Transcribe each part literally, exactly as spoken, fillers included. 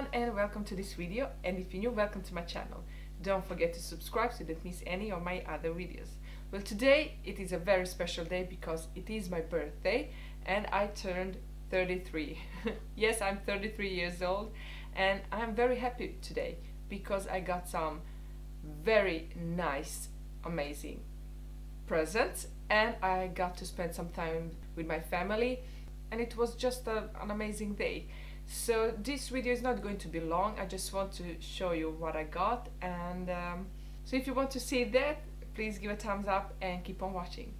everyone and welcome to this video, and if you're new, welcome to my channel. Don't forget to subscribe so you don't miss any of my other videos. Well, today it is a very special day because it is my birthday and I turned thirty-three. Yes, I'm thirty-three years old and I'm very happy today because I got some very nice, amazing presents and I got to spend some time with my family, and it was just a, an amazing day. So this video is not going to be long. I just want to show you what I got, and um, so if you want to see that, please give a thumbs up and keep on watching.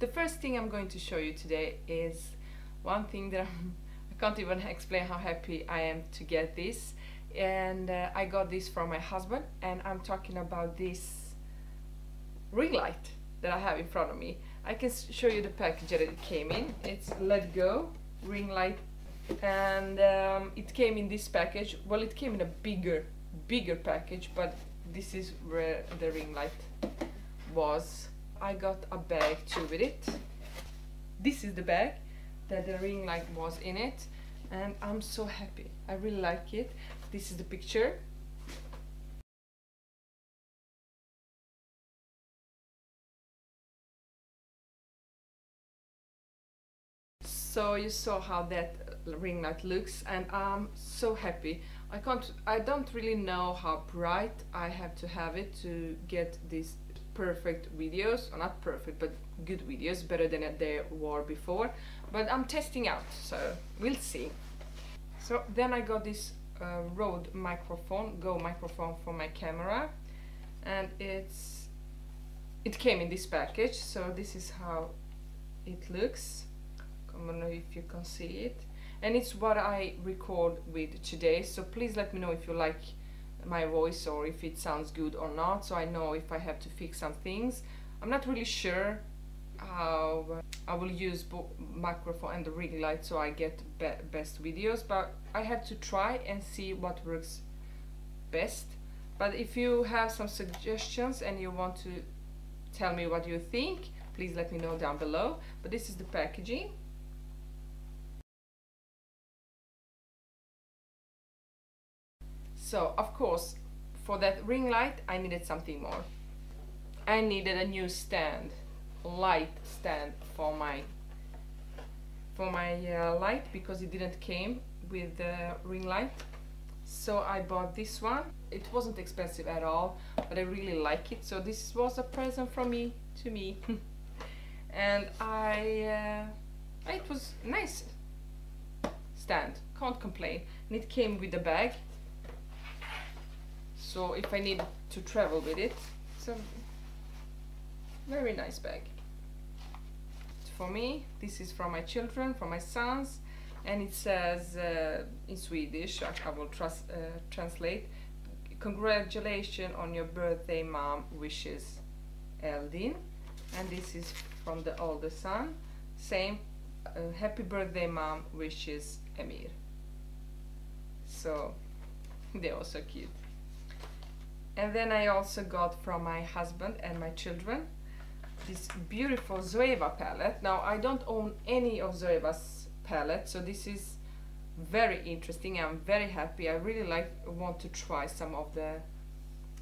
The first thing I'm going to show you today is one thing that I'm, I can't even explain how happy I am to get this, and uh, I got this from my husband, and I'm talking about this ring light that I have in front of me. I can show you the package that it came in. It's Ledo ring light, and um, it came in this package. Well, it came in a bigger bigger package, but this is where the ring light was. I got a bag too with it. This is the bag that the ring light was in it, and I'm so happy. I really like it. This is the picture. So you saw how that ring light looks, and I'm so happy. I can't, I don't really know how bright I have to have it to get these perfect videos, or not perfect, but good videos, better than they were before. But I'm testing out, so we'll see. So then I got this uh, Rode microphone, Go microphone for my camera, and it's it came in this package. So this is how it looks. I don't know if you can see it, and it's what I record with today, so please let me know if you like my voice or if it sounds good or not, so I know if I have to fix some things. I'm not really sure how I will use both microphone and the ring light so I get be best videos, but I have to try and see what works best. But if you have some suggestions and you want to tell me what you think, please let me know down below. But this is the packaging. So, of course, for that ring light, I needed something more. I needed a new stand, light stand for my for my uh, light, because it didn't came with the ring light. So I bought this one. It wasn't expensive at all, but I really like it. So this was a present from me to me, and I uh, it was nice stand. Can't complain. And it came with the bag. So if I need to travel with it, it's a very nice bag. For me, this is from my children, from my sons, and it says uh, in Swedish, I, I will trans uh, translate, "Congratulations on your birthday, mom, wishes Eldin." And this is from the older son, same, uh, "Happy birthday, mom, wishes Emir." So they're also cute. And then I also got from my husband and my children this beautiful Zoeva palette. Now, I don't own any of Zoeva's palettes, so this is very interesting. I'm very happy. I really like want to try some of the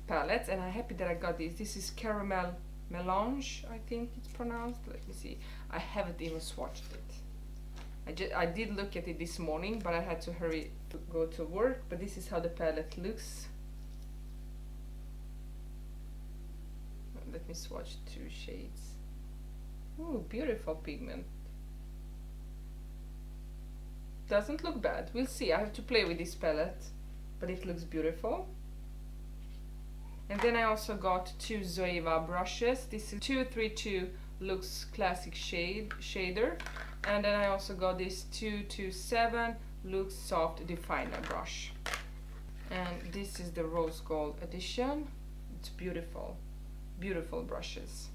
palettes, and I'm happy that I got this. This is Caramel Melange, I think it's pronounced. Let me see. I haven't even swatched it. I, just, I did look at it this morning, but I had to hurry to go to work. But this is how the palette looks. Let me swatch two shades. Ooh, beautiful pigment. Doesn't look bad. We'll see. I have to play with this palette, but it looks beautiful. And then I also got two Zoeva brushes. This is two three two Luxe Classic Shade Shader, and then I also got this two two seven Luxe Soft Definer brush. And this is the Rose Gold edition. It's beautiful. Beautiful brushes.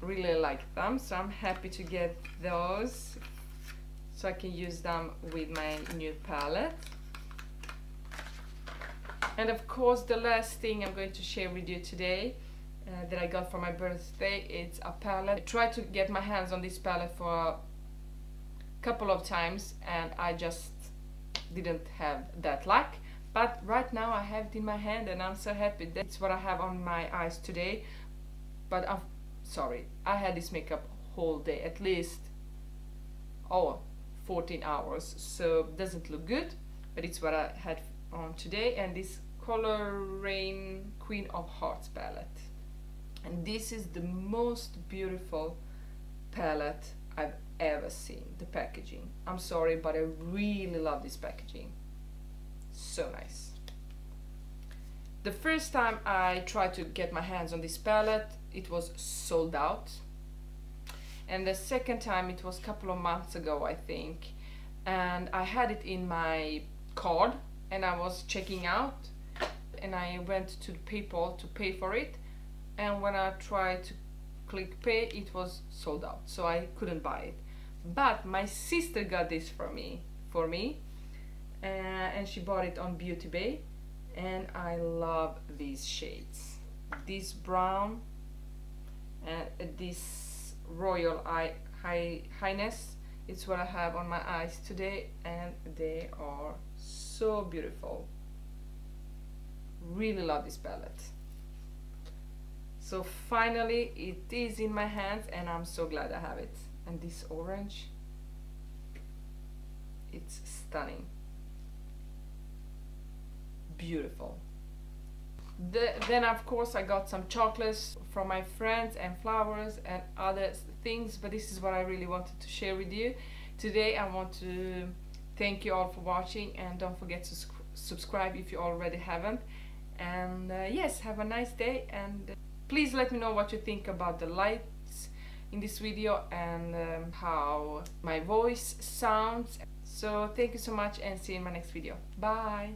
Really like them, so I'm happy to get those so I can use them with my new palette. And of course, the last thing I'm going to share with you today uh, that I got for my birthday, it's a palette. I tried to get my hands on this palette for a couple of times and I just didn't have that luck, but right now I have it in my hand and I'm so happy. That's what I have on my eyes today, but I'm sorry, I had this makeup whole day, at least oh fourteen hours, so doesn't look good, but it's what I had on today. And this Color Rain Queen of Hearts palette, and this is the most beautiful palette I've ever seen. The packaging, I'm sorry, but I really love this packaging, so nice. The first time I tried to get my hands on this palette, it was sold out, and the second time, it was a couple of months ago, I think, and I had it in my card and I was checking out and I went to the PayPal to pay for it, and when I tried to click pay, it was sold out, so I couldn't buy it. But my sister got this for me for me uh, and she bought it on Beauty Bay, and I love these shades, this brown and uh, this royal eye high highness. It's what I have on my eyes today, and they are so beautiful. Really love this palette. So finally it is in my hands and I'm so glad I have it. And this orange, it's stunning, beautiful. The, then of course I got some chocolates from my friends and flowers and other things, but this is what I really wanted to share with you today. I want to thank you all for watching, and don't forget to subscribe if you already haven't, and uh, yes, have a nice day, and uh, please let me know what you think about the lights in this video and um, how my voice sounds. So thank you so much and see you in my next video. Bye!